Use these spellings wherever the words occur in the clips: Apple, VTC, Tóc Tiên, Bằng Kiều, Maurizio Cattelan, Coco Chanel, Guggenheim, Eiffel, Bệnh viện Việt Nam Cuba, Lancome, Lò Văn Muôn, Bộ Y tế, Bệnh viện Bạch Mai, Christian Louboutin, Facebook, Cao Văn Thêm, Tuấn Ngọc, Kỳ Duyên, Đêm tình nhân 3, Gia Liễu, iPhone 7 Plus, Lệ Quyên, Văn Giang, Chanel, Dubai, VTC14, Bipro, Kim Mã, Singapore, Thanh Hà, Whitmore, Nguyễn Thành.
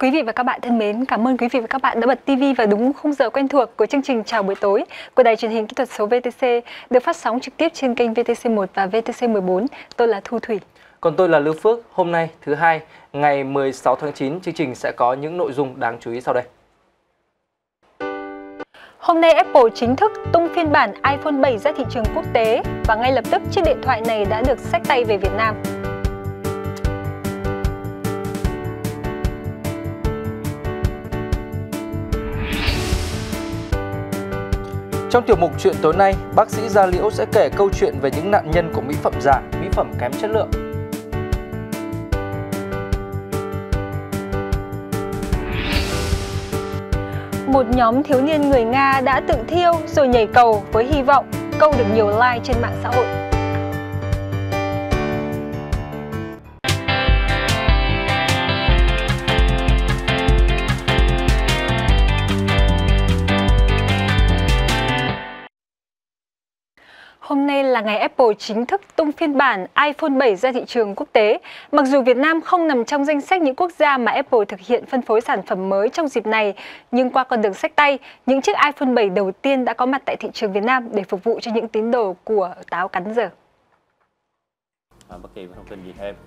Quý vị và các bạn thân mến, cảm ơn quý vị và các bạn đã bật TV vào đúng khung giờ quen thuộc của chương trình Chào buổi tối của Đài Truyền hình Kỹ thuật số VTC, được phát sóng trực tiếp trên kênh VTC1 và VTC14. Tôi là Thu Thủy. Còn tôi là Lưu Phước. Hôm nay thứ hai, ngày 16 tháng 9, chương trình sẽ có những nội dung đáng chú ý sau đây. Hôm nay Apple chính thức tung phiên bản iPhone 7 ra thị trường quốc tế và ngay lập tức chiếc điện thoại này đã được xách tay về Việt Nam. Trong tiểu mục Chuyện tối nay, bác sĩ Gia Liễu sẽ kể câu chuyện về những nạn nhân của mỹ phẩm giả, mỹ phẩm kém chất lượng. Một nhóm thiếu niên người Nga đã tự thiêu rồi nhảy cầu với hy vọng câu được nhiều like trên mạng xã hội. Hôm nay là ngày Apple chính thức tung phiên bản iPhone 7 ra thị trường quốc tế. Mặc dù Việt Nam không nằm trong danh sách những quốc gia mà Apple thực hiện phân phối sản phẩm mới trong dịp này, nhưng qua con đường xách tay, những chiếc iPhone 7 đầu tiên đã có mặt tại thị trường Việt Nam để phục vụ cho những tín đồ của táo cắn dở.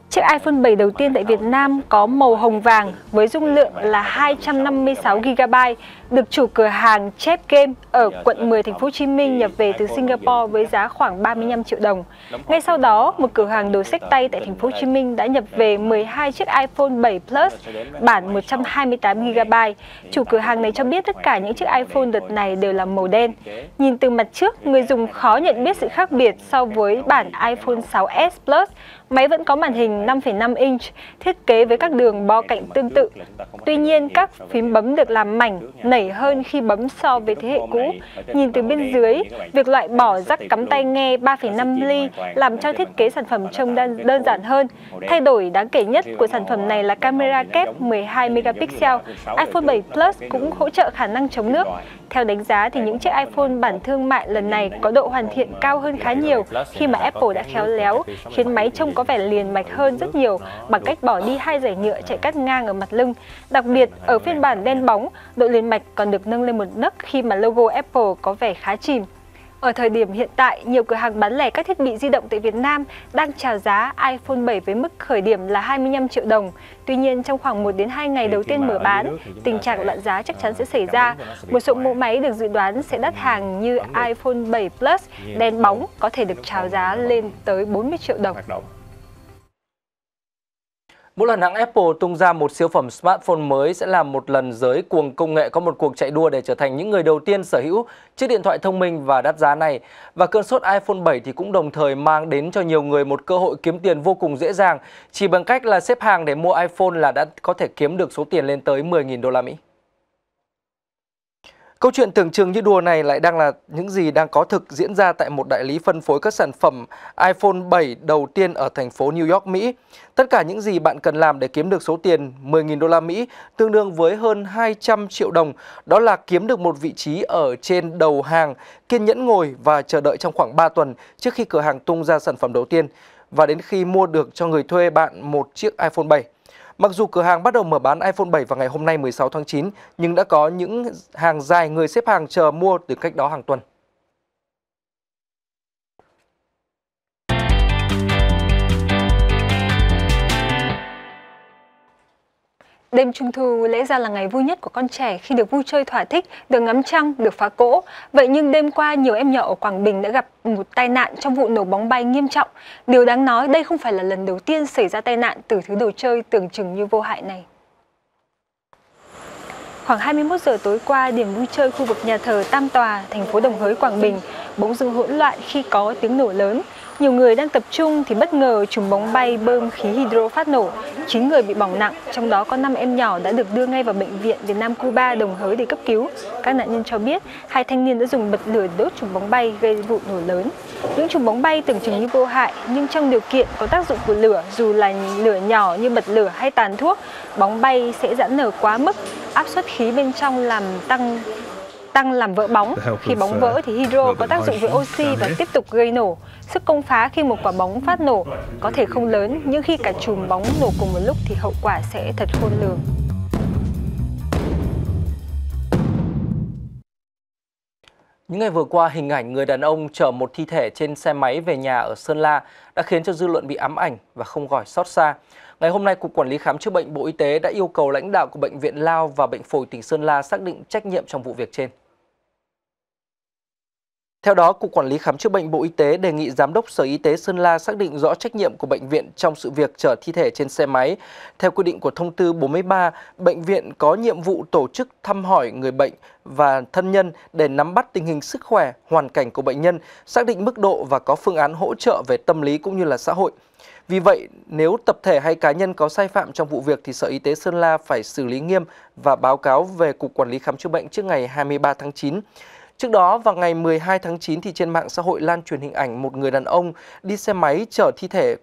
Chiếc iPhone 7 đầu tiên tại Việt Nam có màu hồng vàng với dung lượng là 256GB, được chủ cửa hàng Chep Game ở quận 10 thành phố Hồ Chí Minh nhập về từ Singapore với giá khoảng 35 triệu đồng. Ngay sau đó, một cửa hàng đồ xách tay tại thành phố Hồ Chí Minh đã nhập về 12 chiếc iPhone 7 Plus bản 128GB. Chủ cửa hàng này cho biết tất cả những chiếc iPhone đợt này đều là màu đen. Nhìn từ mặt trước, người dùng khó nhận biết sự khác biệt so với bản iPhone 6s Plus. Máy vẫn có màn hình 5,5 inch, thiết kế với các đường bo cạnh tương tự. Tuy nhiên, các phím bấm được làm mảnh, nảy hơn khi bấm so với thế hệ cũ. Nhìn từ bên dưới, việc loại bỏ rắc cắm tai nghe 3,5 ly làm cho thiết kế sản phẩm trông đơn giản hơn. Thay đổi đáng kể nhất của sản phẩm này là camera kép 12 megapixel. iPhone 7 Plus cũng hỗ trợ khả năng chống nước. Theo đánh giá thì những chiếc iPhone bản thương mại lần này có độ hoàn thiện cao hơn khá nhiều khi mà Apple đã khéo léo khiến máy trông có vẻ liền mạch hơn rất nhiều bằng cách bỏ đi hai dải nhựa chạy cắt ngang ở mặt lưng. Đặc biệt, ở phiên bản đen bóng, độ liền mạch còn được nâng lên một nấc khi mà logo Apple có vẻ khá chìm. Ở thời điểm hiện tại, nhiều cửa hàng bán lẻ các thiết bị di động tại Việt Nam đang chào giá iPhone 7 với mức khởi điểm là 25 triệu đồng. Tuy nhiên, trong khoảng 1 đến 2 ngày đầu tiên mở bán, tình trạng loạn giá chắc chắn sẽ xảy ra. Một số mẫu máy được dự đoán sẽ đắt hàng như iPhone 7 Plus đen bóng có thể được chào giá lên tới 40 triệu đồng. Mỗi lần hãng Apple tung ra một siêu phẩm smartphone mới sẽ làm một lần giới cuồng công nghệ có một cuộc chạy đua để trở thành những người đầu tiên sở hữu chiếc điện thoại thông minh và đắt giá này. Và cơn sốt iPhone 7 thì cũng đồng thời mang đến cho nhiều người một cơ hội kiếm tiền vô cùng dễ dàng. Chỉ bằng cách là xếp hàng để mua iPhone là đã có thể kiếm được số tiền lên tới 10.000 đô la Mỹ. Câu chuyện tưởng chừng như đùa này lại đang là những gì đang có thực diễn ra tại một đại lý phân phối các sản phẩm iPhone 7 đầu tiên ở thành phố New York, Mỹ. Tất cả những gì bạn cần làm để kiếm được số tiền 10.000 đô la Mỹ tương đương với hơn 200 triệu đồng, đó là kiếm được một vị trí ở trên đầu hàng, kiên nhẫn ngồi và chờ đợi trong khoảng 3 tuần trước khi cửa hàng tung ra sản phẩm đầu tiên và đến khi mua được cho người thuê bạn một chiếc iPhone 7. Mặc dù cửa hàng bắt đầu mở bán iPhone 7 vào ngày hôm nay 16 tháng 9, nhưng đã có những hàng dài người xếp hàng chờ mua từ cách đó hàng tuần. Đêm Trung Thu lẽ ra là ngày vui nhất của con trẻ khi được vui chơi thỏa thích, được ngắm trăng, được phá cỗ. Vậy nhưng đêm qua, nhiều em nhỏ ở Quảng Bình đã gặp một tai nạn trong vụ nổ bóng bay nghiêm trọng. Điều đáng nói, đây không phải là lần đầu tiên xảy ra tai nạn từ thứ đồ chơi tưởng chừng như vô hại này. Khoảng 21 giờ tối qua, điểm vui chơi khu vực nhà thờ Tam Tòa, thành phố Đồng Hới, Quảng Bình bỗng dưng hỗn loạn khi có tiếng nổ lớn. Nhiều người đang tập trung thì bất ngờ trùm bóng bay bơm khí hydro phát nổ. 9 người bị bỏng nặng, trong đó có 5 em nhỏ đã được đưa ngay vào Bệnh viện Việt Nam Cuba, Đồng Hới để cấp cứu. Các nạn nhân cho biết, hai thanh niên đã dùng bật lửa đốt trùm bóng bay gây vụ nổ lớn. Những trùm bóng bay tưởng chừng như vô hại, nhưng trong điều kiện có tác dụng của lửa, dù là lửa nhỏ như bật lửa hay tàn thuốc, bóng bay sẽ giãn nở quá mức, áp suất khí bên trong làm tăng làm vỡ bóng. Khi bóng vỡ thì hydro có tác dụng với oxy và tiếp tục gây nổ. Sức công phá khi một quả bóng phát nổ có thể không lớn, nhưng khi cả chùm bóng nổ cùng một lúc thì hậu quả sẽ thật khôn lường. Những ngày vừa qua, hình ảnh người đàn ông chở một thi thể trên xe máy về nhà ở Sơn La đã khiến cho dư luận bị ám ảnh và không khỏi xót xa. Ngày hôm nay, Cục Quản lý Khám chữa bệnh Bộ Y tế đã yêu cầu lãnh đạo của Bệnh viện Lao và Bệnh phổi tỉnh Sơn La xác định trách nhiệm trong vụ việc trên. Theo đó, Cục Quản lý Khám chữa bệnh Bộ Y tế đề nghị Giám đốc Sở Y tế Sơn La xác định rõ trách nhiệm của bệnh viện trong sự việc chở thi thể trên xe máy. Theo quy định của Thông tư 43, bệnh viện có nhiệm vụ tổ chức thăm hỏi người bệnh và thân nhân để nắm bắt tình hình sức khỏe, hoàn cảnh của bệnh nhân, xác định mức độ và có phương án hỗ trợ về tâm lý cũng như là xã hội. Vì vậy, nếu tập thể hay cá nhân có sai phạm trong vụ việc thì Sở Y tế Sơn La phải xử lý nghiêm và báo cáo về Cục Quản lý Khám chữa bệnh trước ngày 23 tháng 9. Trước đó, vào ngày 12 tháng 9 thì trên mạng xã hội lan truyền hình ảnh một người đàn ông đi xe máy chở thi thể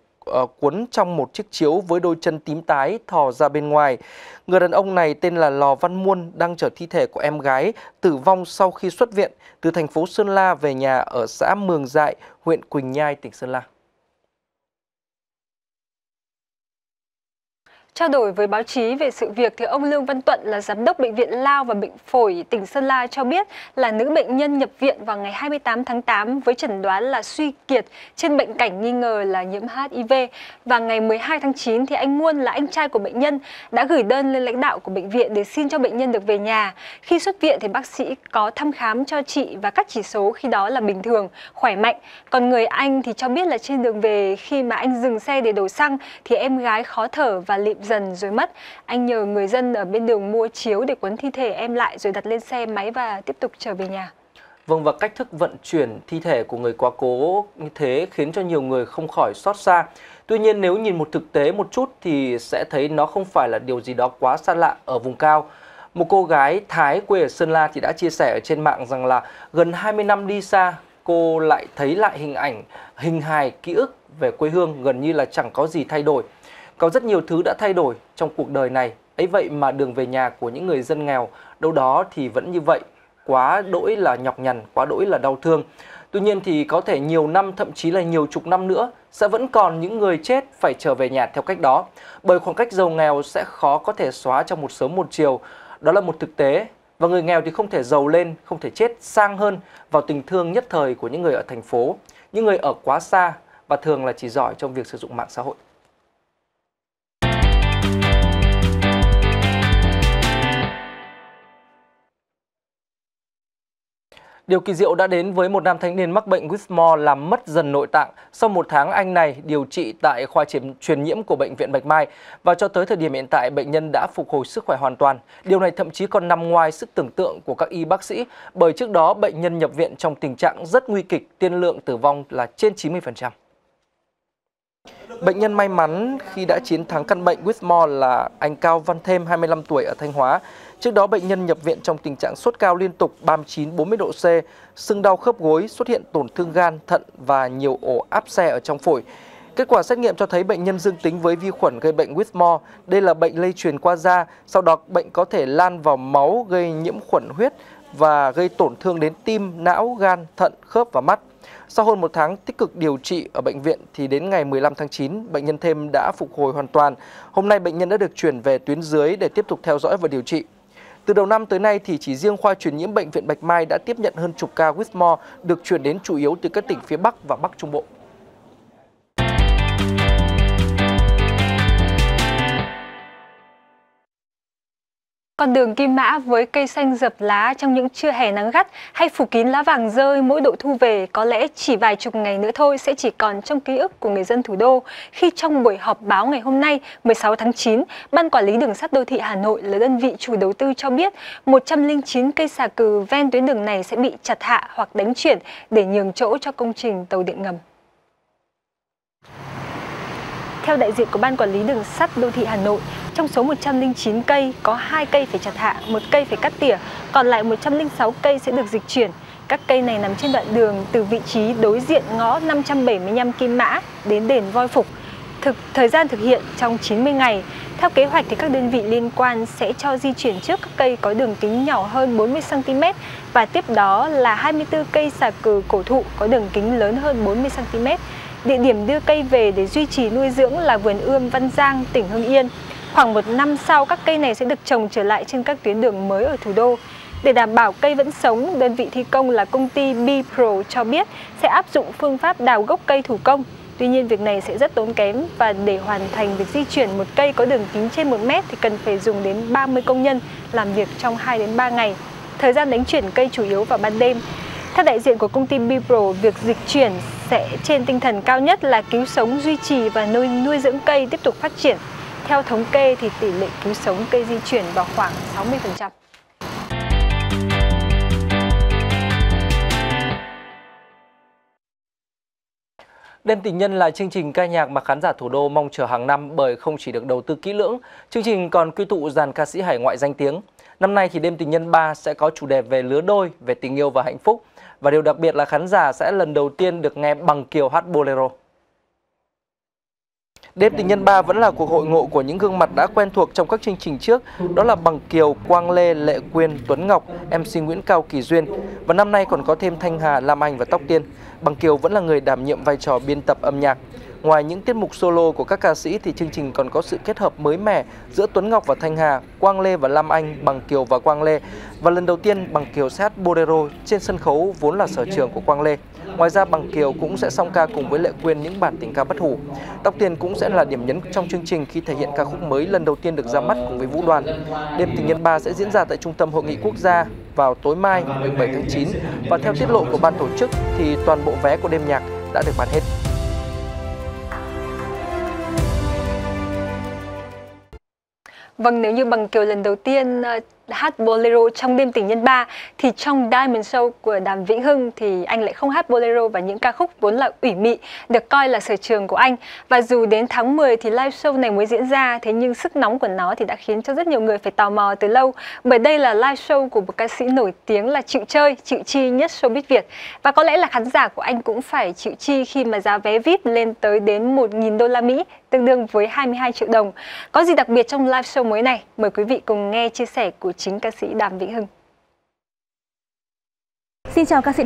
cuốn trong một chiếc chiếu với đôi chân tím tái thò ra bên ngoài. Người đàn ông này tên là Lò Văn Muôn đang chở thi thể của em gái tử vong sau khi xuất viện từ thành phố Sơn La về nhà ở xã Mường Dại, huyện Quỳnh Nhai, tỉnh Sơn La. Trao đổi với báo chí về sự việc thì ông Lương Văn Tuận là giám đốc Bệnh viện Lao và Bệnh phổi tỉnh Sơn La cho biết là nữ bệnh nhân nhập viện vào ngày 28 tháng 8 với chẩn đoán là suy kiệt trên bệnh cảnh nghi ngờ là nhiễm HIV. Và ngày 12 tháng 9 thì anh Muôn là anh trai của bệnh nhân đã gửi đơn lên lãnh đạo của bệnh viện để xin cho bệnh nhân được về nhà. Khi xuất viện thì bác sĩ có thăm khám cho chị và các chỉ số khi đó là bình thường, khỏe mạnh. Còn người anh thì cho biết là trên đường về khi mà anh dừng xe để đổ xăng thì em gái khó thở và lịm dần rồi mất. Anh nhờ người dân ở bên đường mua chiếu để quấn thi thể em lại rồi đặt lên xe máy và tiếp tục trở về nhà. Vâng, và cách thức vận chuyển thi thể của người quá cố như thế khiến cho nhiều người không khỏi xót xa. Tuy nhiên, nếu nhìn một thực tế một chút thì sẽ thấy nó không phải là điều gì đó quá xa lạ ở vùng cao. Một cô gái Thái quê ở Sơn La thì đã chia sẻ ở trên mạng rằng là gần 20 năm đi xa, cô lại thấy lại hình ảnh, hình hài, ký ức về quê hương gần như là chẳng có gì thay đổi. Có rất nhiều thứ đã thay đổi trong cuộc đời này, ấy vậy mà đường về nhà của những người dân nghèo đâu đó thì vẫn như vậy, quá đỗi là nhọc nhằn, quá đỗi là đau thương. Tuy nhiên thì có thể nhiều năm, thậm chí là nhiều chục năm nữa sẽ vẫn còn những người chết phải trở về nhà theo cách đó, bởi khoảng cách giàu nghèo sẽ khó có thể xóa trong một sớm một chiều. Đó là một thực tế, và người nghèo thì không thể giàu lên, không thể chết sang hơn vào tình thương nhất thời của những người ở thành phố, những người ở quá xa và thường là chỉ giỏi trong việc sử dụng mạng xã hội. Điều kỳ diệu đã đến với một nam thanh niên mắc bệnh Whitmore làm mất dần nội tạng. Sau một tháng, anh này điều trị tại khoa truyền nhiễm của Bệnh viện Bạch Mai. Và cho tới thời điểm hiện tại, bệnh nhân đã phục hồi sức khỏe hoàn toàn. Điều này thậm chí còn nằm ngoài sức tưởng tượng của các y bác sĩ. Bởi trước đó, bệnh nhân nhập viện trong tình trạng rất nguy kịch, tiên lượng tử vong là trên 90%. Bệnh nhân may mắn khi đã chiến thắng căn bệnh Whitmore là anh Cao Văn Thêm, 25 tuổi ở Thanh Hóa. Trước đó, bệnh nhân nhập viện trong tình trạng sốt cao liên tục 39-40 độ C, sưng đau khớp gối, xuất hiện tổn thương gan, thận và nhiều ổ áp xe ở trong phổi. Kết quả xét nghiệm cho thấy bệnh nhân dương tính với vi khuẩn gây bệnh Whitmore. Đây là bệnh lây truyền qua da, sau đó bệnh có thể lan vào máu gây nhiễm khuẩn huyết và gây tổn thương đến tim, não, gan, thận, khớp và mắt. Sau hơn một tháng tích cực điều trị ở bệnh viện thì đến ngày 15 tháng 9, bệnh nhân Thêm đã phục hồi hoàn toàn. Hôm nay bệnh nhân đã được chuyển về tuyến dưới để tiếp tục theo dõi và điều trị. Từ đầu năm tới nay thì chỉ riêng khoa truyền nhiễm Bệnh viện Bạch Mai đã tiếp nhận hơn chục ca Whitmore được chuyển đến chủ yếu từ các tỉnh phía Bắc và Bắc Trung Bộ. Con đường Kim Mã với cây xanh dập lá trong những trưa hè nắng gắt hay phủ kín lá vàng rơi mỗi độ thu về có lẽ chỉ vài chục ngày nữa thôi sẽ chỉ còn trong ký ức của người dân thủ đô khi trong buổi họp báo ngày hôm nay 16 tháng 9, Ban Quản lý Đường sắt Đô thị Hà Nội là đơn vị chủ đầu tư cho biết 109 cây xà cừ ven tuyến đường này sẽ bị chặt hạ hoặc đánh chuyển để nhường chỗ cho công trình tàu điện ngầm. Theo đại diện của Ban Quản lý Đường sắt Đô thị Hà Nội, trong số 109 cây, có 2 cây phải chặt hạ, 1 cây phải cắt tỉa, còn lại 106 cây sẽ được dịch chuyển. Các cây này nằm trên đoạn đường từ vị trí đối diện ngõ 575 Kim Mã đến đền Voi Phục. Thời gian thực hiện trong 90 ngày. Theo kế hoạch thì các đơn vị liên quan sẽ cho di chuyển trước các cây có đường kính nhỏ hơn 40 cm và tiếp đó là 24 cây xà cừ cổ thụ có đường kính lớn hơn 40 cm. Địa điểm đưa cây về để duy trì nuôi dưỡng là vườn ươm Văn Giang, tỉnh Hưng Yên. Khoảng một năm sau, các cây này sẽ được trồng trở lại trên các tuyến đường mới ở thủ đô. Để đảm bảo cây vẫn sống, đơn vị thi công là công ty Bipro cho biết sẽ áp dụng phương pháp đào gốc cây thủ công. Tuy nhiên, việc này sẽ rất tốn kém và để hoàn thành việc di chuyển một cây có đường kính trên 1 mét thì cần phải dùng đến 30 công nhân làm việc trong 2 đến 3 ngày. Thời gian đánh chuyển cây chủ yếu vào ban đêm. Theo đại diện của công ty Bipro, việc dịch chuyển sẽ trên tinh thần cao nhất là cứu sống, duy trì và nuôi dưỡng cây tiếp tục phát triển. Theo thống kê thì tỷ lệ cứu sống cây di chuyển vào khoảng 60%. Đêm Tình Nhân là chương trình ca nhạc mà khán giả thủ đô mong chờ hàng năm bởi không chỉ được đầu tư kỹ lưỡng, chương trình còn quy tụ dàn ca sĩ hải ngoại danh tiếng. Năm nay thì Đêm Tình Nhân 3 sẽ có chủ đề về lứa đôi, về tình yêu và hạnh phúc. Và điều đặc biệt là khán giả sẽ lần đầu tiên được nghe Bằng Kiều hát bolero. Đêm Tình Nhân 3 vẫn là cuộc hội ngộ của những gương mặt đã quen thuộc trong các chương trình trước, đó là Bằng Kiều, Quang Lê, Lệ Quyên, Tuấn Ngọc, MC Nguyễn Cao, Kỳ Duyên. Và năm nay còn có thêm Thanh Hà, Lam Anh và Tóc Tiên. Bằng Kiều vẫn là người đảm nhiệm vai trò biên tập âm nhạc. Ngoài những tiết mục solo của các ca sĩ thì chương trình còn có sự kết hợp mới mẻ giữa Tuấn Ngọc và Thanh Hà, Quang Lê và Lam Anh, Bằng Kiều và Quang Lê. Và lần đầu tiên Bằng Kiều sẽ hát bolero trên sân khấu vốn là sở trường của Quang Lê. Ngoài ra Bằng Kiều cũng sẽ song ca cùng với Lệ Quyên những bản tình ca bất hủ. Tóc Tiên cũng sẽ là điểm nhấn trong chương trình khi thể hiện ca khúc mới lần đầu tiên được ra mắt cùng với Vũ Đoàn. Đêm Tình Nhân 3 sẽ diễn ra tại Trung tâm Hội nghị Quốc gia vào tối mai 17 tháng 9 và theo tiết lộ của ban tổ chức thì toàn bộ vé của đêm nhạc đã được bán hết. Vâng, nếu như Bằng Kiều lần đầu tiên hát bolero trong Đêm Tình Nhân 3 thì trong Diamond Show của Đàm Vĩnh Hưng thì anh lại không hát bolero và những ca khúc vốn là ủy mị được coi là sở trường của anh. Và dù đến tháng 10 thì live show này mới diễn ra, thế nhưng sức nóng của nó thì đã khiến cho rất nhiều người phải tò mò từ lâu, bởi đây là live show của một ca sĩ nổi tiếng là chịu chơi, chịu chi nhất showbiz Việt. Và có lẽ là khán giả của anh cũng phải chịu chi khi mà giá vé VIP lên tới đến 1.000 đô la Mỹ, tương đương với 22 triệu đồng. Có gì đặc biệt trong live show mới này? Mời quý vị cùng nghe chia sẻ của chính ca sĩ Đàm Vĩnh Hưng. Xin chào ca sĩ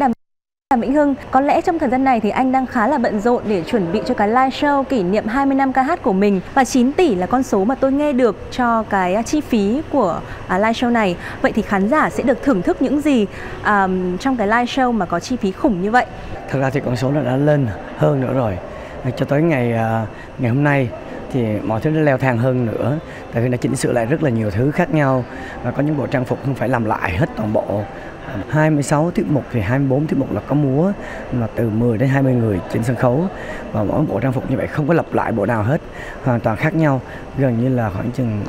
Đàm Vĩnh Hưng, có lẽ trong thời gian này thì anh đang khá là bận rộn để chuẩn bị cho cái live show kỷ niệm 20 năm ca hát của mình, và 9 tỷ là con số mà tôi nghe được cho cái chi phí của live show này. Vậy thì khán giả sẽ được thưởng thức những gì trong cái live show mà có chi phí khủng như vậy? Thật ra thì con số nó đã lên hơn nữa rồi. Cho tới ngày hôm nay thì mọi thứ nó leo thang hơn nữa, tại vì nó chỉnh sửa lại rất là nhiều thứ khác nhau và có những bộ trang phục không phải làm lại hết toàn bộ. 26 tiết mục thì 24 tiết mục là có múa, là từ 10 đến 20 người trên sân khấu, và mỗi bộ trang phục như vậy không có lặp lại bộ nào hết, hoàn toàn khác nhau, gần như là khoảng chừng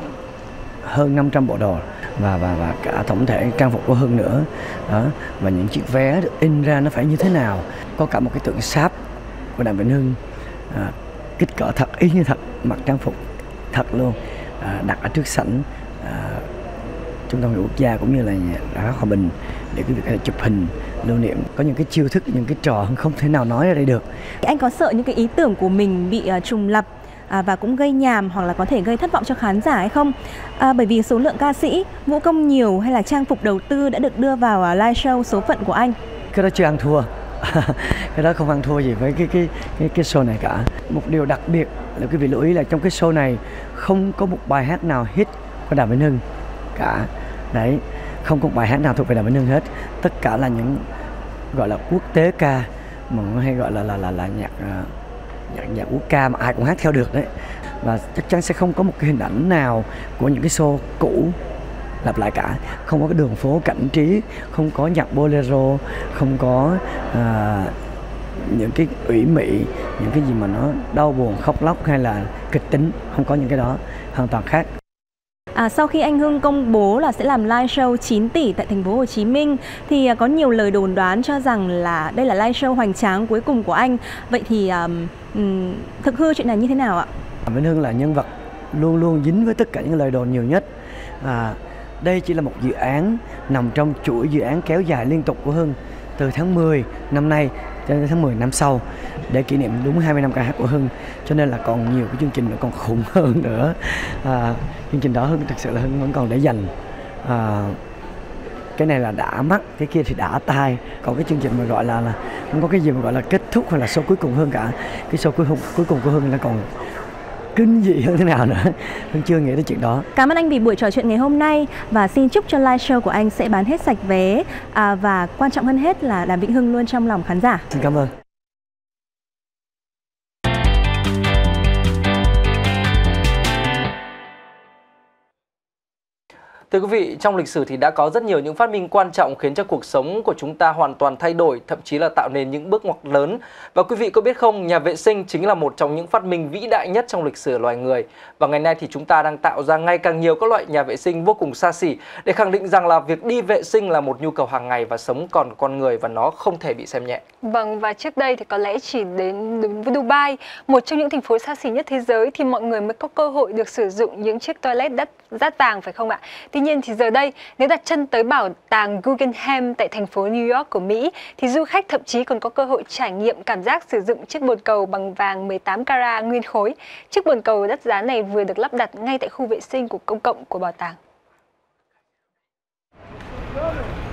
hơn 500 bộ đồ và cả tổng thể trang phục của Hưng nữa đó, và những chiếc vé được in ra nó phải như thế nào, có cả một cái tượng sáp của Đàm Vĩnh Hưng kích cỡ thật, y như thật, mặc trang phục thật luôn, đặt ở trước sảnh Trung tâm Hội Nghị Quốc gia cũng như là Nhà Văn hóa Hòa Bình để cái việc chụp hình lưu niệm. Có những cái chiêu thức, những cái trò không thể nào nói ra đây được. Anh có sợ những cái ý tưởng của mình bị trùng lặp và cũng gây nhàm hoặc là có thể gây thất vọng cho khán giả hay không? Bởi vì số lượng ca sĩ, vũ công nhiều hay là trang phục đầu tư đã được đưa vào live show số phận của anh? Cái đó chưa ăn thua. Cái đó không ăn thua gì với cái show này cả. Một điều đặc biệt là quý vị lưu ý là trong cái show này không có một bài hát nào hit của Đàm Vĩnh Hưng cả. Đấy, không có một bài hát nào thuộc về Đàm Vĩnh Hưng hết. Tất cả là những gọi là quốc tế ca, mà hay gọi là nhạc quốc ca mà ai cũng hát theo được đấy. Và chắc chắn sẽ không có một cái hình ảnh nào của những cái show cũ lặp lại cả, không có cái đường phố cảnh trí, không có nhạc bolero, không có những cái ủy mị, những cái gì mà nó đau buồn khóc lóc hay là kịch tính, không có những cái đó, hoàn toàn khác. Sau khi anh Hưng công bố là sẽ làm live show 9 tỷ tại thành phố Hồ Chí Minh thì có nhiều lời đồn đoán cho rằng là đây là live show hoành tráng cuối cùng của anh. Vậy thì thực hư chuyện này như thế nào ạ? Đàm Vĩnh Hưng là nhân vật luôn luôn dính với tất cả những lời đồn nhiều nhất. Đây chỉ là một dự án nằm trong chuỗi dự án kéo dài liên tục của Hưng từ tháng 10 năm nay cho đến tháng 10 năm sau để kỷ niệm đúng 20 năm ca hát của Hưng, cho nên là còn nhiều cái chương trình nó còn khủng hơn nữa. Chương trình đó Hưng thực sự là Hưng vẫn còn để dành. Cái này là đã mắt, cái kia thì đã tai. Còn cái chương trình mà gọi là không có cái gì mà gọi là kết thúc hoặc là show cuối cùng hơn cả. Cái show cuối cùng của Hưng nó còn kinh dị hơn thế nào nữa. Hưng chưa nghĩ đến chuyện đó. Cảm ơn anh vì buổi trò chuyện ngày hôm nay và xin chúc cho live show của anh sẽ bán hết sạch vé và quan trọng hơn hết là Đàm Vĩnh Hưng luôn trong lòng khán giả. Xin cảm ơn. Thưa quý vị, trong lịch sử thì đã có rất nhiều những phát minh quan trọng khiến cho cuộc sống của chúng ta hoàn toàn thay đổi, thậm chí là tạo nên những bước ngoặt lớn. Và quý vị có biết không, nhà vệ sinh chính là một trong những phát minh vĩ đại nhất trong lịch sử loài người. Và ngày nay thì chúng ta đang tạo ra ngày càng nhiều các loại nhà vệ sinh vô cùng xa xỉ để khẳng định rằng là việc đi vệ sinh là một nhu cầu hàng ngày và sống còn con người và nó không thể bị xem nhẹ. Vâng, và trước đây thì có lẽ chỉ đến với Dubai, một trong những thành phố xa xỉ nhất thế giới thì mọi người mới có cơ hội được sử dụng những chiếc toilet đắt vàng, phải không ạ? Tuy nhiên thì giờ đây, nếu đặt chân tới bảo tàng Guggenheim tại thành phố New York của Mỹ thì du khách thậm chí còn có cơ hội trải nghiệm cảm giác sử dụng chiếc bồn cầu bằng vàng 18 carat nguyên khối. Chiếc bồn cầu đắt giá này vừa được lắp đặt ngay tại khu vệ sinh của công cộng của bảo tàng.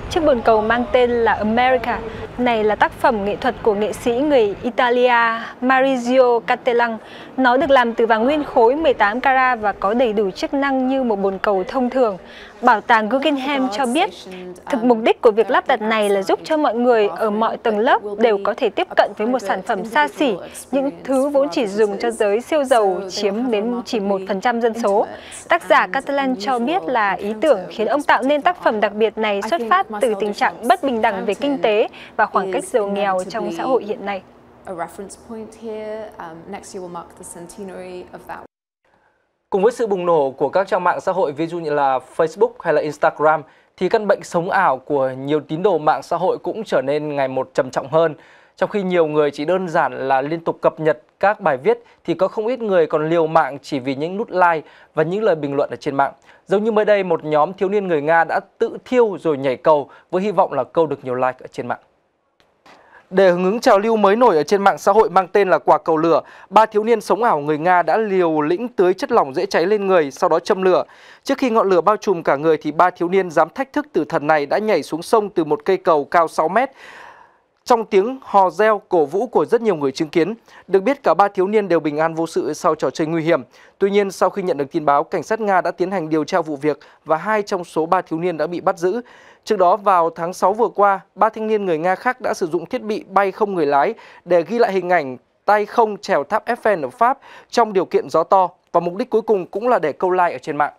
Chiếc bồn cầu mang tên là America này là tác phẩm nghệ thuật của nghệ sĩ người Italia Maurizio Cattelan. Nó được làm từ vàng nguyên khối 18 carat và có đầy đủ chức năng như một bồn cầu thông thường. Bảo tàng Guggenheim cho biết, mục đích của việc lắp đặt này là giúp cho mọi người ở mọi tầng lớp đều có thể tiếp cận với một sản phẩm xa xỉ, những thứ vốn chỉ dùng cho giới siêu giàu chiếm đến chỉ 1% dân số. Tác giả Catalan cho biết là ý tưởng khiến ông tạo nên tác phẩm đặc biệt này xuất phát từ tình trạng bất bình đẳng về kinh tế và khoảng cách giàu nghèo trong xã hội hiện nay. Cùng với sự bùng nổ của các trang mạng xã hội ví dụ như là Facebook hay là Instagram thì căn bệnh sống ảo của nhiều tín đồ mạng xã hội cũng trở nên ngày một trầm trọng hơn. Trong khi nhiều người chỉ đơn giản là liên tục cập nhật các bài viết thì có không ít người còn liều mạng chỉ vì những nút like và những lời bình luận ở trên mạng. Giống như mới đây, một nhóm thiếu niên người Nga đã tự thiêu rồi nhảy cầu với hy vọng là câu được nhiều like ở trên mạng. Để hưởng ứng trào lưu mới nổi ở trên mạng xã hội mang tên là quả cầu lửa, ba thiếu niên sống ảo người Nga đã liều lĩnh tưới chất lỏng dễ cháy lên người, sau đó châm lửa. Trước khi ngọn lửa bao trùm cả người thì ba thiếu niên dám thách thức tử thần này đã nhảy xuống sông từ một cây cầu cao 6 mét. Trong tiếng hò reo cổ vũ của rất nhiều người chứng kiến, được biết cả ba thiếu niên đều bình an vô sự sau trò chơi nguy hiểm. Tuy nhiên, sau khi nhận được tin báo, cảnh sát Nga đã tiến hành điều tra vụ việc và 2 trong số 3 thiếu niên đã bị bắt giữ. Trước đó, vào tháng 6 vừa qua, 3 thanh niên người Nga khác đã sử dụng thiết bị bay không người lái để ghi lại hình ảnh tay không trèo tháp Eiffel ở Pháp trong điều kiện gió to và mục đích cuối cùng cũng là để câu like ở trên mạng.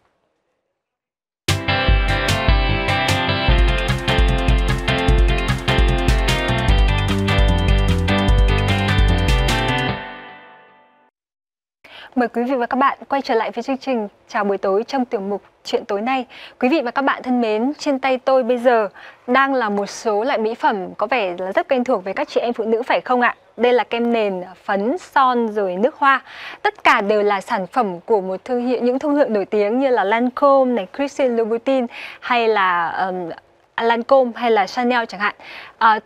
Mời quý vị và các bạn quay trở lại với chương trình Chào buổi tối trong tiểu mục Chuyện tối nay. Quý vị và các bạn thân mến, trên tay tôi bây giờ đang là một số loại mỹ phẩm có vẻ là rất quen thuộc với các chị em phụ nữ phải không ạ? Đây là kem nền, phấn, son rồi nước hoa. Tất cả đều là sản phẩm của một thương hiệu, những thương hiệu nổi tiếng như là Lancome này, Christian Louboutin hay là Lancome hay là Chanel chẳng hạn.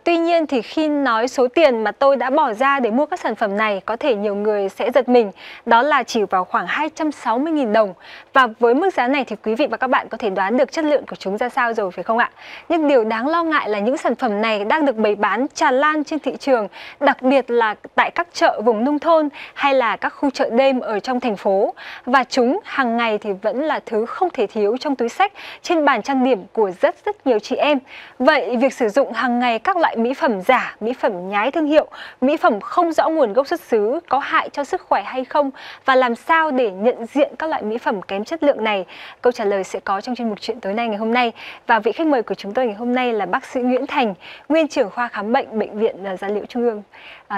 Tuy nhiên thì khi nói số tiền mà tôi đã bỏ ra để mua các sản phẩm này, có thể nhiều người sẽ giật mình. Đó là chỉ vào khoảng 260.000 đồng. Và với mức giá này thì quý vị và các bạn có thể đoán được chất lượng của chúng ra sao rồi phải không ạ? Nhưng điều đáng lo ngại là những sản phẩm này đang được bày bán tràn lan trên thị trường, đặc biệt là tại các chợ vùng nông thôn hay là các khu chợ đêm ở trong thành phố. Và chúng hàng ngày thì vẫn là thứ không thể thiếu trong túi xách, trên bàn trang điểm của rất nhiều chị em. Vậy việc sử dụng hàng ngày các loại mỹ phẩm giả, mỹ phẩm nhái thương hiệu, mỹ phẩm không rõ nguồn gốc xuất xứ có hại cho sức khỏe hay không? Và làm sao để nhận diện các loại mỹ phẩm kém chất lượng này? Câu trả lời sẽ có trong chuyên mục Chuyện tối nay ngày hôm nay. Và vị khách mời của chúng tôi ngày hôm nay là bác sĩ Nguyễn Thành, nguyên trưởng khoa khám bệnh Bệnh viện Gia Liễu Trung ương.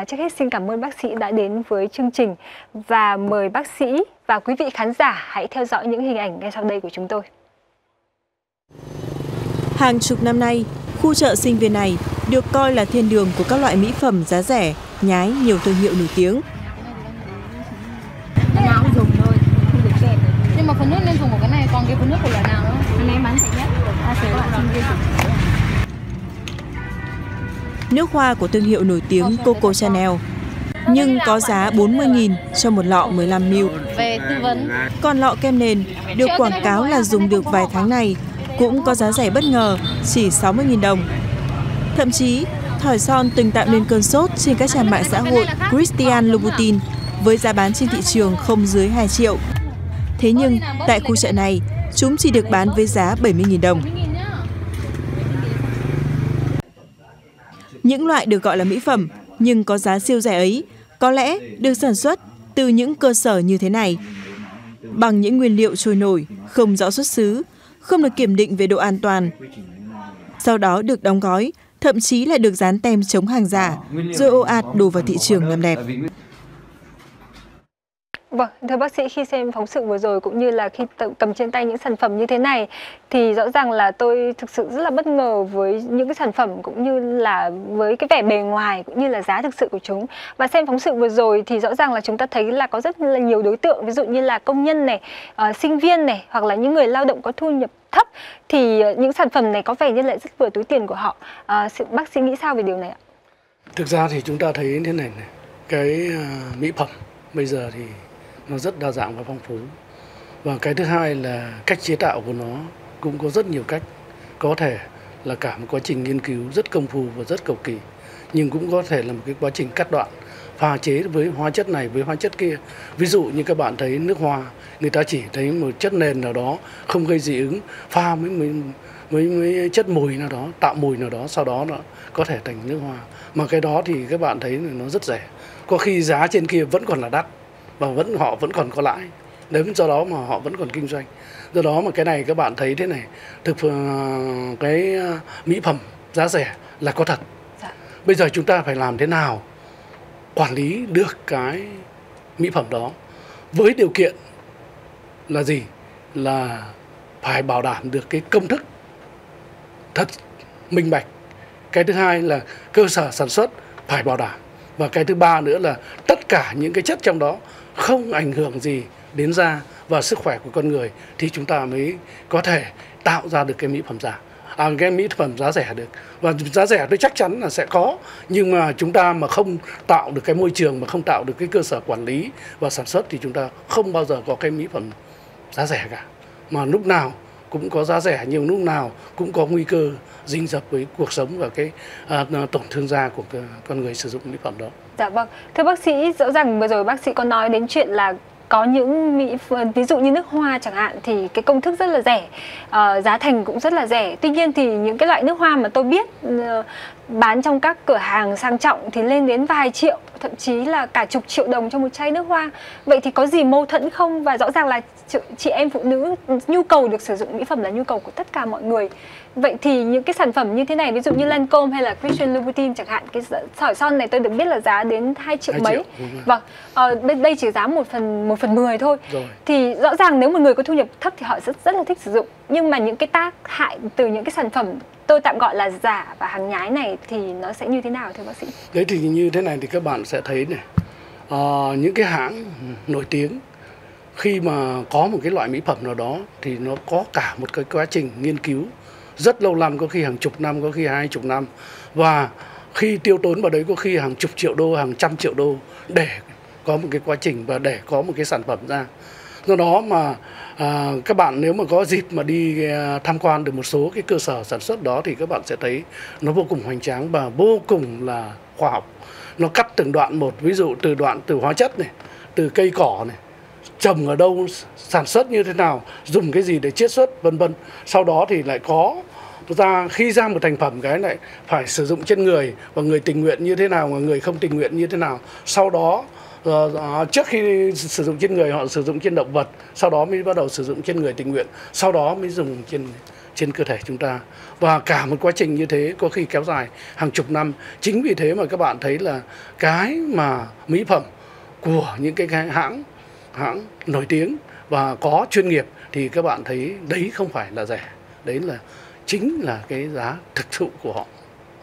Trước hết xin cảm ơn bác sĩ đã đến với chương trình và mời bác sĩ và quý vị khán giả hãy theo dõi những hình ảnh ngay sau đây của chúng tôi. Hàng chục năm nay, khu chợ sinh viên này được coi là thiên đường của các loại mỹ phẩm giá rẻ, nhái nhiều thương hiệu nổi tiếng. Nào cũng dùng thôi, không được kẹt. Nhưng mà phần nước nên dùng của cái này, còn cái phần nước của loại nào đó, cái này bán rẻ nhất. Nước hoa của thương hiệu nổi tiếng Coco Chanel, nhưng có giá 40.000 cho một lọ 15ml. Còn lọ kem nền được quảng cáo là dùng được vài tháng này, cũng có giá rẻ bất ngờ, chỉ 60.000 đồng. Thậm chí, thỏi son từng tạo nên cơn sốt trên các trang mạng xã hội Christian Louboutin với giá bán trên thị trường không dưới 2 triệu. Thế nhưng, tại khu chợ này, chúng chỉ được bán với giá 70.000 đồng. Những loại được gọi là mỹ phẩm nhưng có giá siêu rẻ ấy, có lẽ được sản xuất từ những cơ sở như thế này. Bằng những nguyên liệu trôi nổi, không rõ xuất xứ, không được kiểm định về độ an toàn. Sau đó được đóng gói, thậm chí lại được dán tem chống hàng giả, rồi ồ ạt đổ vào thị trường làm đẹp. Vâng, thưa bác sĩ, khi xem phóng sự vừa rồi cũng như là khi cầm trên tay những sản phẩm như thế này thì rõ ràng là tôi thực sự rất là bất ngờ với những cái sản phẩm cũng như là với cái vẻ bề ngoài cũng như là giá thực sự của chúng. Và xem phóng sự vừa rồi thì rõ ràng là chúng ta thấy là có rất là nhiều đối tượng, ví dụ như là công nhân này, sinh viên này, hoặc là những người lao động có thu nhập thấp, thì những sản phẩm này có vẻ như lại rất vừa túi tiền của họ. Bác sĩ nghĩ sao về điều này ạ? Thực ra thì chúng ta thấy thế này, cái mỹ phẩm bây giờ thì nó rất đa dạng và phong phú. Và cái thứ hai là cách chế tạo của nó cũng có rất nhiều cách. Có thể là cả một quá trình nghiên cứu rất công phu và rất cầu kỳ, nhưng cũng có thể là một cái quá trình cắt đoạn, pha chế với hóa chất này, với hóa chất kia. Ví dụ như các bạn thấy nước hoa, người ta chỉ thấy một chất nền nào đó không gây dị ứng, pha mấy chất mùi nào đó, tạo mùi nào đó, sau đó nó có thể thành nước hoa. Mà cái đó thì các bạn thấy nó rất rẻ. Có khi giá trên kia vẫn còn là đắt, và họ vẫn còn có lãi, đến do đó mà họ vẫn còn kinh doanh. Do đó mà cái này các bạn thấy thế này, cái mỹ phẩm giá rẻ là có thật. Bây giờ chúng ta phải làm thế nào quản lý được cái mỹ phẩm đó, với điều kiện là gì? Là phải bảo đảm được cái công thức thật minh bạch. Cái thứ hai là cơ sở sản xuất phải bảo đảm. Và cái thứ ba nữa là tất cả những cái chất trong đó không ảnh hưởng gì đến da và sức khỏe của con người, thì chúng ta mới có thể tạo ra được cái mỹ phẩm giả, cái mỹ phẩm giá rẻ được. Và giá rẻ tôi chắc chắn là sẽ có, nhưng mà chúng ta mà không tạo được cái môi trường, mà không tạo được cái cơ sở quản lý và sản xuất, thì chúng ta không bao giờ có cái mỹ phẩm giá rẻ cả. Mà lúc nào cũng có giá rẻ, nhưng lúc nào cũng có nguy cơ dính dập với cuộc sống và cái tổn thương da của con người sử dụng mỹ phẩm đó. Dạ vâng, thưa bác sĩ, rõ ràng vừa rồi bác sĩ có nói đến chuyện là có những ví dụ như nước hoa chẳng hạn thì cái công thức rất là rẻ, giá thành cũng rất là rẻ. Tuy nhiên thì những cái loại nước hoa mà tôi biết bán trong các cửa hàng sang trọng thì lên đến vài triệu, thậm chí là cả chục triệu đồng cho một chai nước hoa. Vậy thì có gì mâu thuẫn không? Và rõ ràng là chị em phụ nữ, nhu cầu được sử dụng mỹ phẩm là nhu cầu của tất cả mọi người. Vậy thì những cái sản phẩm như thế này, ví dụ như Lancome hay là Christian Louboutin chẳng hạn, cái sỏi son này tôi được biết là giá đến 2 triệu mấy. Vâng, đây chỉ giá 1/10 thôi. Rồi. Thì rõ ràng nếu một người có thu nhập thấp thì họ rất là thích sử dụng. Nhưng mà những cái tác hại từ những cái sản phẩm tôi tạm gọi là giả và hàng nhái này thì nó sẽ như thế nào thưa bác sĩ? Đấy thì như thế này thì các bạn sẽ thấy này, những cái hãng nổi tiếng khi mà có một cái loại mỹ phẩm nào đó thì nó có cả một cái quá trình nghiên cứu rất lâu năm, có khi hàng chục năm, có khi 20 năm, và khi tiêu tốn vào đấy có khi hàng chục triệu đô, hàng trăm triệu đô để có một cái quá trình và để có một cái sản phẩm ra. Do đó mà các bạn nếu mà có dịp mà đi tham quan được một số cái cơ sở sản xuất đó thì các bạn sẽ thấy nó vô cùng hoành tráng và vô cùng là khoa học. Nó cắt từng đoạn một, ví dụ từ hóa chất này, từ cây cỏ này, trồng ở đâu, sản xuất như thế nào, dùng cái gì để chiết xuất vân vân. Sau đó thì lại có khi ra một thành phẩm cái lại phải sử dụng trên người, và người tình nguyện như thế nào và người không tình nguyện như thế nào. Sau đó trước khi sử dụng trên người họ sử dụng trên động vật, sau đó mới bắt đầu sử dụng trên người tình nguyện, sau đó mới dùng trên cơ thể chúng ta. Và cả một quá trình như thế có khi kéo dài hàng chục năm. Chính vì thế mà các bạn thấy là cái mà mỹ phẩm của những cái hãng nổi tiếng và có chuyên nghiệp thì các bạn thấy đấy không phải là rẻ, đấy là chính là cái giá thực sự của họ.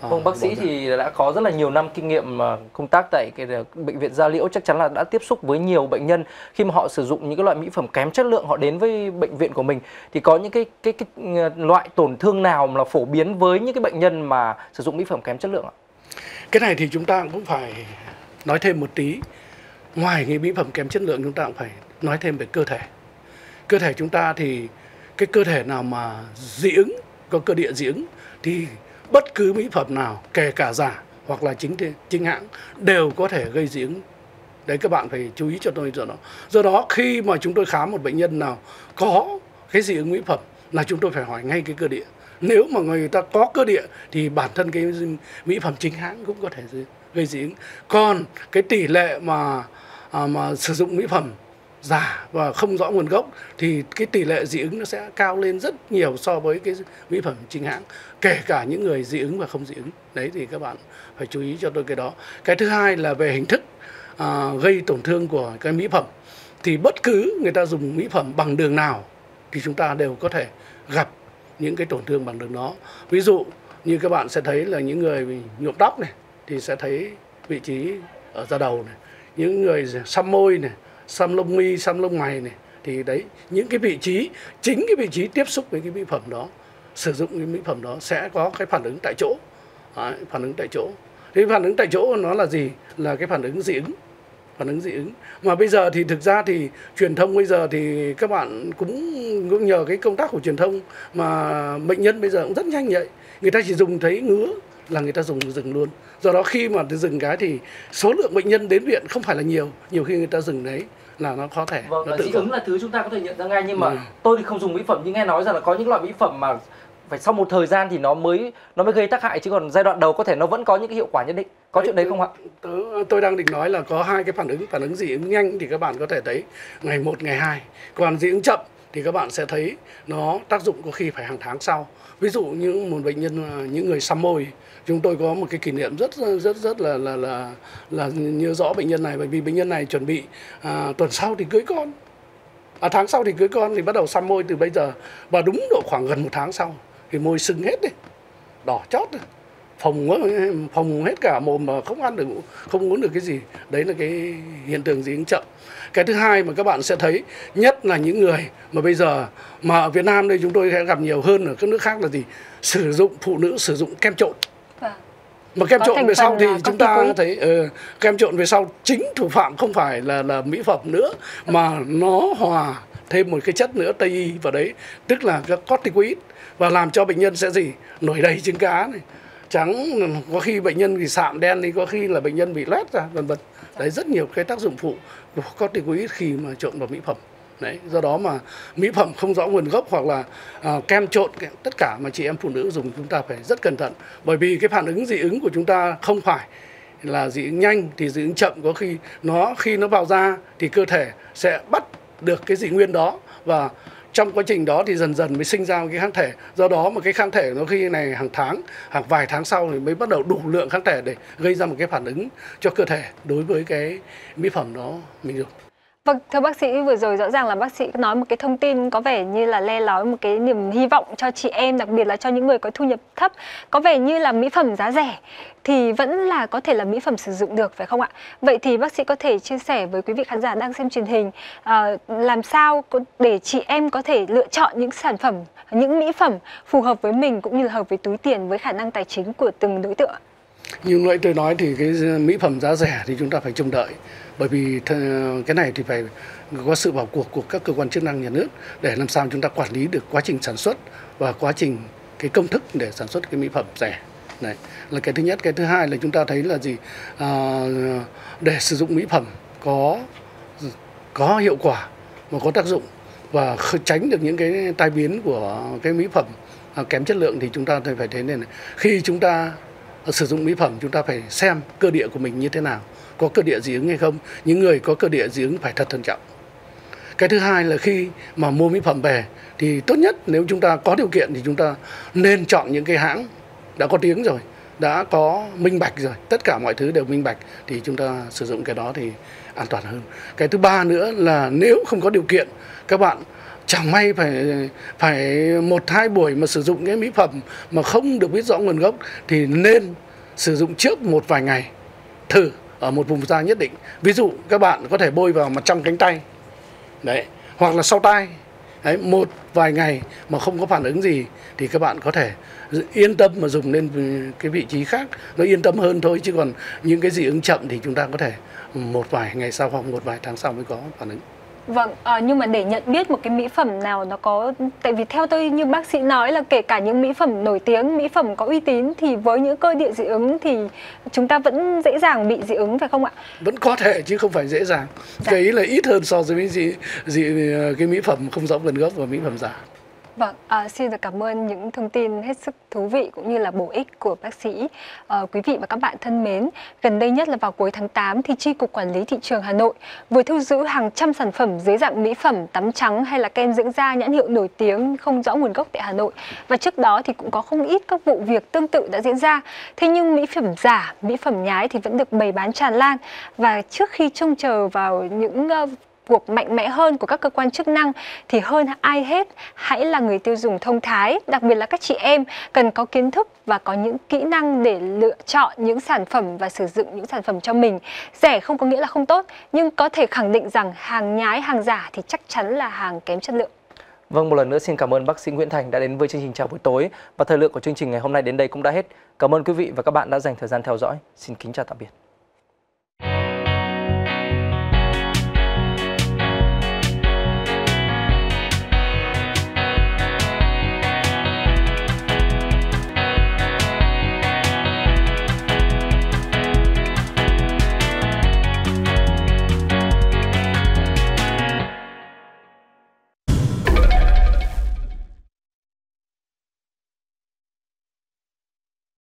Vâng, bác sĩ thì đã có rất là nhiều năm kinh nghiệm công tác tại cái bệnh viện Gia Liễu, chắc chắn là đã tiếp xúc với nhiều bệnh nhân khi mà họ sử dụng những cái loại mỹ phẩm kém chất lượng, họ đến với bệnh viện của mình thì có những cái loại tổn thương nào là phổ biến với những cái bệnh nhân mà sử dụng mỹ phẩm kém chất lượng ạ? Cái này thì chúng ta cũng phải nói thêm một tí. Ngoài cái mỹ phẩm kém chất lượng, chúng ta cũng phải nói thêm về cơ thể. Cơ thể chúng ta thì cái cơ thể nào mà dị ứng, có cơ địa dị ứng thì bất cứ mỹ phẩm nào, kể cả giả hoặc là chính hãng, đều có thể gây dị ứng Đấy, các bạn phải chú ý cho tôi rồi đó. Do đó khi mà chúng tôi khám một bệnh nhân nào có cái dị ứng mỹ phẩm là chúng tôi phải hỏi ngay cái cơ địa. Nếu mà người ta có cơ địa thì bản thân cái mỹ phẩm chính hãng cũng có thể gây dị ứng. Còn cái tỷ lệ mà sử dụng mỹ phẩm giả và không rõ nguồn gốc thì cái tỷ lệ dị ứng nó sẽ cao lên rất nhiều so với cái mỹ phẩm chính hãng, kể cả những người dị ứng và không dị ứng. Đấy thì các bạn phải chú ý cho tôi cái đó. Cái thứ hai là về hình thức gây tổn thương của cái mỹ phẩm. Thì bất cứ người ta dùng mỹ phẩm bằng đường nào thì chúng ta đều có thể gặp những cái tổn thương bằng đường đó. Ví dụ như các bạn sẽ thấy là những người nhuộm tóc này thì sẽ thấy vị trí ở da đầu này, những người xăm môi này, xăm lông mi, xăm lông mày này, thì đấy, những cái vị trí, chính cái vị trí tiếp xúc với cái mỹ phẩm đó, sử dụng cái mỹ phẩm đó sẽ có cái phản ứng tại chỗ. Đấy, phản ứng tại chỗ. Thế phản ứng tại chỗ nó là gì? Là cái phản ứng dị ứng. Phản ứng dị ứng. Mà bây giờ thì thực ra thì truyền thông bây giờ thì các bạn cũng nhờ cái công tác của truyền thông mà bệnh nhân bây giờ cũng rất nhanh vậy. Người ta chỉ dùng thấy ngứa là người ta dùng dừng luôn. Do đó khi mà dừng cái thì số lượng bệnh nhân đến viện không phải là nhiều. Nhiều khi người ta dừng đấy là nó có thể vâng, nó tự dị ứng là thứ chúng ta có thể nhận ra ngay. Nhưng mà tôi thì không dùng mỹ phẩm, nhưng nghe nói rằng là có những loại mỹ phẩm mà phải sau một thời gian thì nó mới gây tác hại, chứ còn giai đoạn đầu có thể nó vẫn có những cái hiệu quả nhất định. Có đấy, chuyện đấy không ạ? Tôi đang định nói là có hai cái phản ứng dị ứng nhanh thì các bạn có thể thấy ngày 1, ngày 2. Còn dị ứng chậm thì các bạn sẽ thấy nó tác dụng có khi phải hàng tháng sau. Ví dụ như một bệnh nhân, những người xăm môi, chúng tôi có một cái kỷ niệm rất là nhớ rõ bệnh nhân này, bởi vì bệnh nhân này chuẩn bị tuần sau thì cưới con. Tháng sau thì cưới con thì bắt đầu xăm môi từ bây giờ, và đúng độ khoảng gần một tháng sau thì môi sưng hết đi, đỏ chót đi, phồng hết cả mồm mà không ăn được, không uống được cái gì. Đấy là cái hiện tượng dị ứng chậm. Cái thứ hai mà các bạn sẽ thấy, nhất là những người mà bây giờ mà ở Việt Nam đây chúng tôi sẽ gặp nhiều hơn ở các nước khác là gì? Sử dụng, phụ nữ sử dụng kem trộn. Mà kem trộn về sau thì chúng ta thấy kem trộn về sau chính thủ phạm không phải là mỹ phẩm nữa, mà nó hòa thêm một cái chất nữa Tây y vào đấy, tức là các corticoid, và làm cho bệnh nhân sẽ gì? Nổi đầy trứng cá này, trắng, có khi bệnh nhân bị sạm đen đi, có khi là bệnh nhân bị loét ra, vân vân. Đấy, rất nhiều cái tác dụng phụ của corticoid khi mà trộn vào mỹ phẩm. Đấy, do đó mà mỹ phẩm không rõ nguồn gốc hoặc là kem trộn, tất cả mà chị em phụ nữ dùng chúng ta phải rất cẩn thận. Bởi vì cái phản ứng dị ứng của chúng ta không phải là dị ứng nhanh thì dị ứng chậm, có khi khi nó vào da thì cơ thể sẽ bắt được cái dị nguyên đó, và trong quá trình đó thì dần dần mới sinh ra cái kháng thể. Do đó mà cái kháng thể nó khi này hàng tháng, hàng vài tháng sau thì mới bắt đầu đủ lượng kháng thể để gây ra một cái phản ứng cho cơ thể đối với cái mỹ phẩm đó mình dùng. Vâng, thưa bác sĩ, vừa rồi rõ ràng là bác sĩ nói một cái thông tin có vẻ như là le lói một cái niềm hy vọng cho chị em, đặc biệt là cho những người có thu nhập thấp. Có vẻ như là mỹ phẩm giá rẻ thì vẫn là có thể là mỹ phẩm sử dụng được, phải không ạ? Vậy thì bác sĩ có thể chia sẻ với quý vị khán giả đang xem truyền hình làm sao để chị em có thể lựa chọn những sản phẩm, những mỹ phẩm phù hợp với mình cũng như là hợp với túi tiền, với khả năng tài chính của từng đối tượng. Như nãy tôi nói thì cái mỹ phẩm giá rẻ thì chúng ta phải trông đợi. Bởi vì cái này thì phải có sự vào cuộc của các cơ quan chức năng nhà nước để làm sao chúng ta quản lý được quá trình sản xuất và quá trình cái công thức để sản xuất cái mỹ phẩm rẻ. Đấy là cái thứ nhất. Cái thứ hai là chúng ta thấy là gì? Để sử dụng mỹ phẩm có hiệu quả và có tác dụng và tránh được những cái tai biến của cái mỹ phẩm kém chất lượng thì chúng ta phải thế này. Khi chúng ta sử dụng mỹ phẩm chúng ta phải xem cơ địa của mình như thế nào, có cơ địa dị ứng hay không. Những người có cơ địa dị ứng phải thật thận trọng. Cái thứ hai là khi mà mua mỹ phẩm về thì tốt nhất nếu chúng ta có điều kiện thì chúng ta nên chọn những cái hãng đã có tiếng rồi, đã có minh bạch rồi, tất cả mọi thứ đều minh bạch thì chúng ta sử dụng cái đó thì an toàn hơn. Cái thứ ba nữa là nếu không có điều kiện, các bạn chẳng may phải một hai buổi mà sử dụng cái mỹ phẩm mà không được biết rõ nguồn gốc thì nên sử dụng trước một vài ngày thử ở một vùng da nhất định. Ví dụ các bạn có thể bôi vào mặt trong cánh tay đấy, hoặc là sau tai đấy, một vài ngày mà không có phản ứng gì thì các bạn có thể yên tâm mà dùng lên cái vị trí khác, nó yên tâm hơn thôi. Chứ còn những cái dị ứng chậm thì chúng ta có thể một vài ngày sau hoặc một vài tháng sau mới có phản ứng. Vâng, nhưng mà để nhận biết một cái mỹ phẩm nào nó có, tại vì theo tôi như bác sĩ nói là kể cả những mỹ phẩm nổi tiếng, mỹ phẩm có uy tín thì với những cơ địa dị ứng thì chúng ta vẫn dễ dàng bị dị ứng phải không ạ? Vẫn có thể chứ không phải dễ dàng. Dạ. Cái ý là ít hơn so với cái mỹ phẩm không rõ nguồn gốc và mỹ phẩm giả. Vâng, xin được cảm ơn những thông tin hết sức thú vị cũng như là bổ ích của bác sĩ. Quý vị và các bạn thân mến, gần đây nhất là vào cuối tháng 8 thì Chi cục Quản lý Thị trường Hà Nội vừa thu giữ hàng trăm sản phẩm dưới dạng mỹ phẩm tắm trắng hay là kem dưỡng da nhãn hiệu nổi tiếng không rõ nguồn gốc tại Hà Nội. Và trước đó thì cũng có không ít các vụ việc tương tự đã diễn ra. Thế nhưng mỹ phẩm giả, mỹ phẩm nhái thì vẫn được bày bán tràn lan. Và trước khi trông chờ vào những cuộc mạnh mẽ hơn của các cơ quan chức năng thì hơn ai hết hãy là người tiêu dùng thông thái, đặc biệt là các chị em cần có kiến thức và có những kỹ năng để lựa chọn những sản phẩm và sử dụng những sản phẩm cho mình. Rẻ không có nghĩa là không tốt, nhưng có thể khẳng định rằng hàng nhái, hàng giả thì chắc chắn là hàng kém chất lượng. Vâng, một lần nữa xin cảm ơn bác sĩ Nguyễn Thành đã đến với chương trình Chào Buổi Tối, và thời lượng của chương trình ngày hôm nay đến đây cũng đã hết. Cảm ơn quý vị và các bạn đã dành thời gian theo dõi. Xin kính chào tạm biệt.